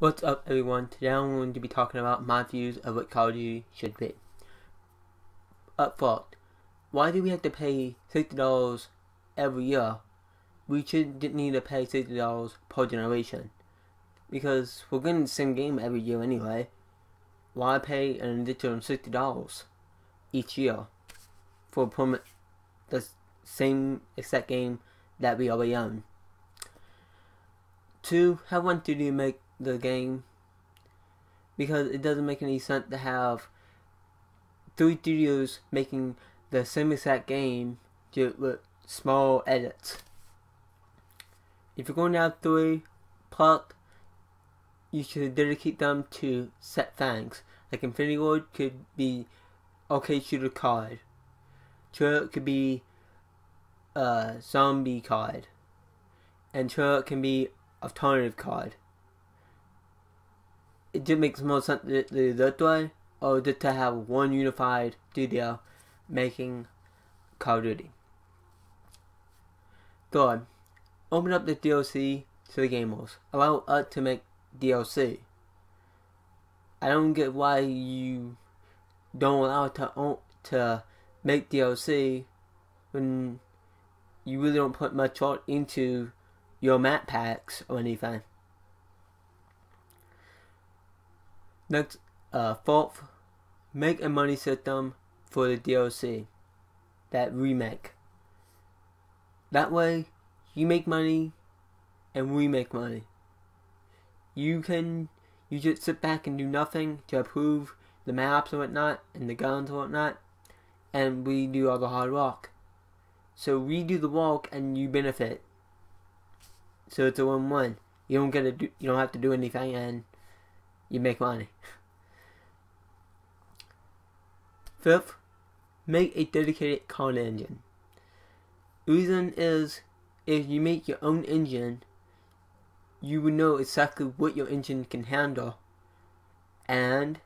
What's up everyone, today I'm going to be talking about my views of what Call of Duty should be. Up front, why do we have to pay $60 every year? We shouldn't need to pay $60 per generation, because we're getting the same game every year anyway. Why pay an additional $60 each year for the same exact game that we already own? Two, how much do you make the game, because it doesn't make any sense to have three studios making the same exact game with small edits. If you're going to have three parts, you should dedicate them to set things. Like Infinity Ward could be arcade shooter card, Treyarch could be zombie card, and Treyarch can be alternative card. It just makes more sense to do that way, or just to have one unified studio making Call of Duty. Third, open up the DLC to the gamers. Allow us to make DLC. I don't get why you don't allow us to make DLC when you really don't put much thought into your map packs or anything. Next, fourth, make a money system for the DLC, that remake. That way, you make money, and we make money. You just sit back and do nothing to approve the maps and whatnot, and the guns and whatnot, and we do all the hard work. So we do the work, and you benefit. So it's a win-win. You don't have to do anything, and you make money. Fifth, make a dedicated card engine. The reason is, if you make your own engine, you will know exactly what your engine can handle, and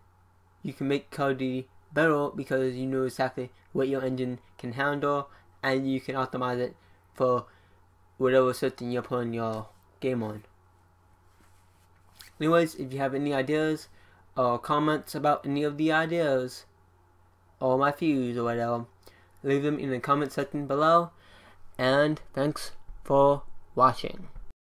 you can make Call of Duty better because you know exactly what your engine can handle, and you can optimize it for whatever system you're putting your game on. Anyways, if you have any ideas or comments about any of the ideas or my views or whatever, leave them in the comment section below, and thanks for watching.